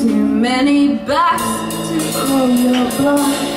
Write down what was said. Too many backs to call your blood.